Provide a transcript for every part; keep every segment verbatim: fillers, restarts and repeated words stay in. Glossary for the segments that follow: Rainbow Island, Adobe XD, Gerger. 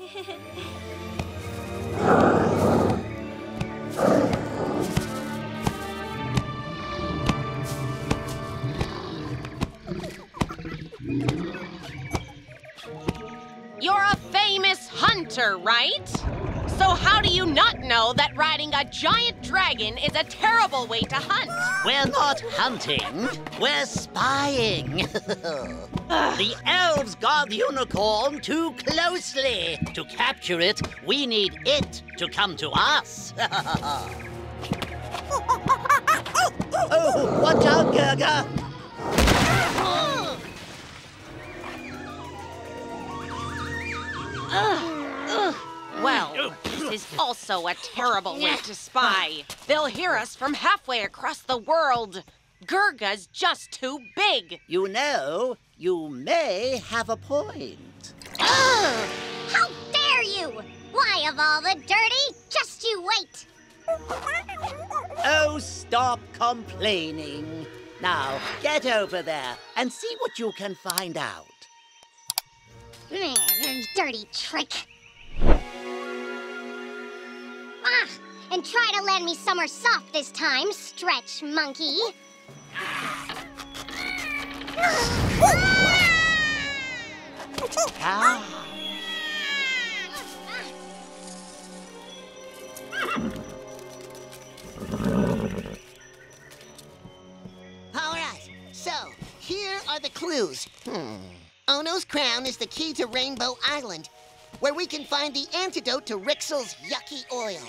You're a famous hunter, right? So how do you not know that riding a giant dragon is a terrible way to hunt? We're not hunting, we're spying. The elves guard the unicorn too closely. To capture it, we need it to come to us. Oh, watch out, Gerger! Uh, uh, well, this is also a terrible way to spy. They'll hear us from halfway across the world. Gerger's just too big. You know, you may have a point. Ugh! How dare you! Why, of all the dirty, just you wait. Oh, stop complaining. Now, get over there and see what you can find out. Dirty trick. Ah, and try to land me somewhere soft this time, stretch monkey. Ah. All right, so here are the clues. Hmm. Ono's crown is the key to Rainbow Island, where we can find the antidote to Rixel's yucky oil.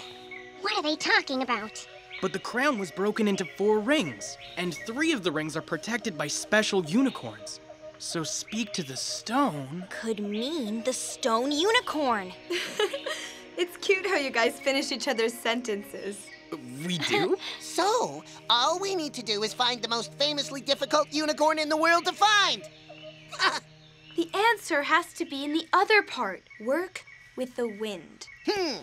What are they talking about? But the crown was broken into four rings, and three of the rings are protected by special unicorns. So speak to the stone... could mean the stone unicorn. It's cute how you guys finish each other's sentences. We do? So, all we need to do is find the most famously difficult unicorn in the world to find. Ah. The answer has to be in the other part. Work with the wind. Hmm.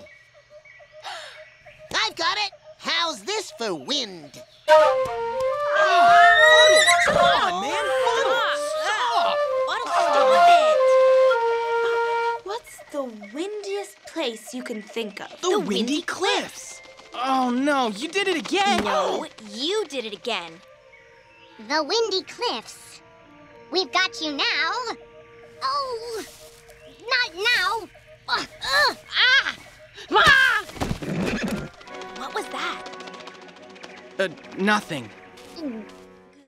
I've got it. How's this for wind? Oh, come on, man. Stop. Stop. What's the windiest place you can think of? The, the windy, windy cliffs. cliffs. Oh, no. You did it again. No, you did it again. The windy cliffs. We've got you now. Oh, not now. Uh, uh, ah! Ah! What was that? Uh, nothing. Mm.